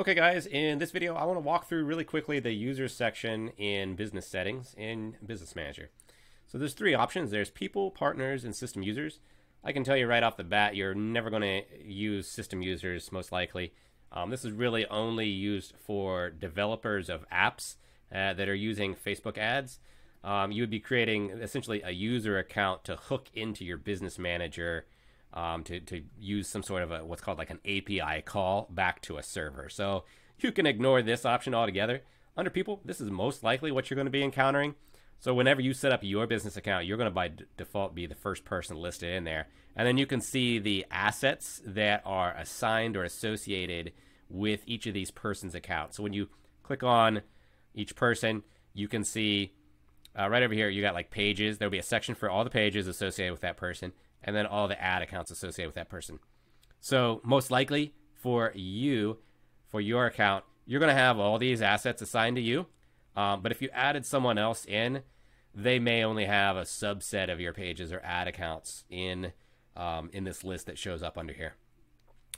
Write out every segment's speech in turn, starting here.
Okay guys, in this video, I want to walk through really quickly the user section in business settings in Business Manager. So there's three options. There's people, partners, and system users. I can tell you right off the bat, you're never going to use system users most likely. This is really only used for developers of apps that are using Facebook ads. You would be creating essentially a user account to hook into your Business Manager to use some sort of what's called like an API call back to a server. So you can ignore this option altogether. Under people, this is most likely what you're going to be encountering. So whenever you set up your business account, you're going to by default be the first person listed in there. And then you can see the assets that are assigned or associated with each of these person's accounts. So when you click on each person, you can see right over here, you got like pages. There'll be a section for all the pages associated with that person, and then all the ad accounts associated with that person. So most likely for you, for your account, you're going to have all these assets assigned to you. But if you added someone else in, they may only have a subset of your pages or ad accounts in this list that shows up under here.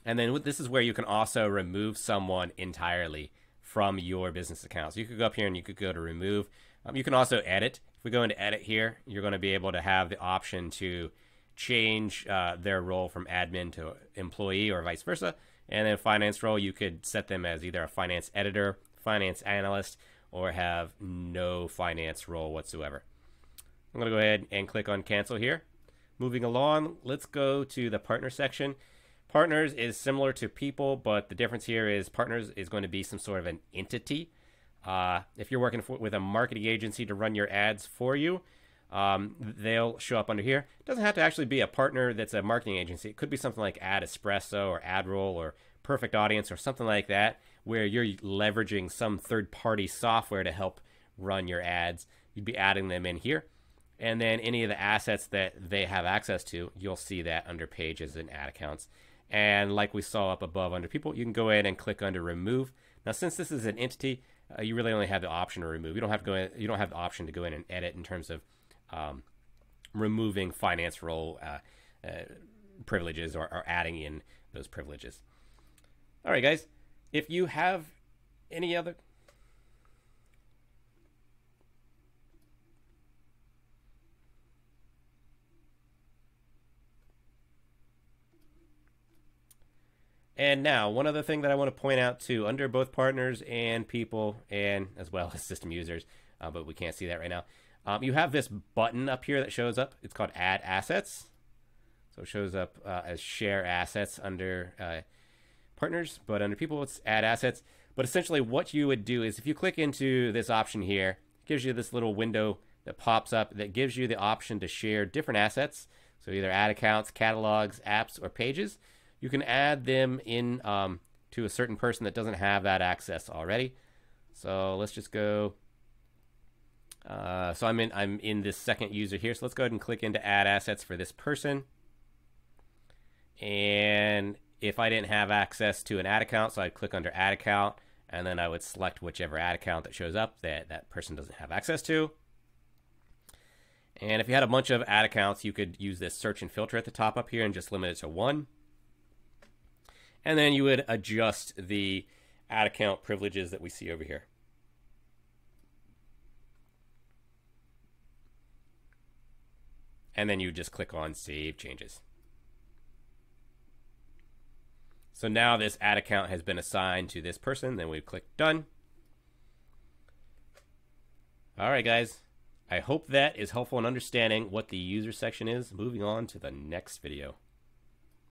And then this is where you can also remove someone entirely from your business account. So you could go up here and you could go to remove. You can also edit. If we go into edit here, you're going to be able to have the option to change their role from admin to employee or vice versa. And then finance role, you could set them as either a finance editor, finance analyst, or have no finance role whatsoever. I'm going to go ahead and click on cancel here. Moving along, let's go to the partner section. Partners is similar to people, but the difference here is partners is going to be some sort of an entity. If you're working with a marketing agency to run your ads for you, they'll show up under here. It doesn't have to actually be a partner that's a marketing agency. It could be something like Ad Espresso or AdRoll or Perfect Audience or something like that, where you're leveraging some third-party software to help run your ads. You'd be adding them in here. And then any of the assets that they have access to, you'll see that under pages and ad accounts. And like we saw up above under people, you can go ahead and click under remove. Now, since this is an entity, you really only have the option to remove. You don't have to go in, you don't have the option to go in and edit in terms of removing finance role privileges or adding in those privileges. All right, guys. If you have any other... And now, one other thing that I want to point out too, under both partners and people, and as well as system users, but we can't see that right now. You have this button up here that shows up. It's called Add Assets. So it shows up as Share Assets under... partners, but under people it's add assets. But essentially what you would do is if you click into this option here, it gives you this little window that pops up that gives you the option to share different assets. So either ad accounts, catalogs, apps, or pages. You can add them in to a certain person that doesn't have that access already. So let's just go. So I'm in this second user here. So let's go ahead and click into add assets for this person. And if I didn't have access to an ad account, so I'd click under ad account, and then I would select whichever ad account that shows up that that person doesn't have access to. And if you had a bunch of ad accounts, you could use this search and filter at the top up here and just limit it to one. And then you would adjust the ad account privileges that we see over here. And then you just click on Save Changes. So now this ad account has been assigned to this person. Then we click done. All right, guys. I hope that is helpful in understanding what the user section is. Moving on to the next video.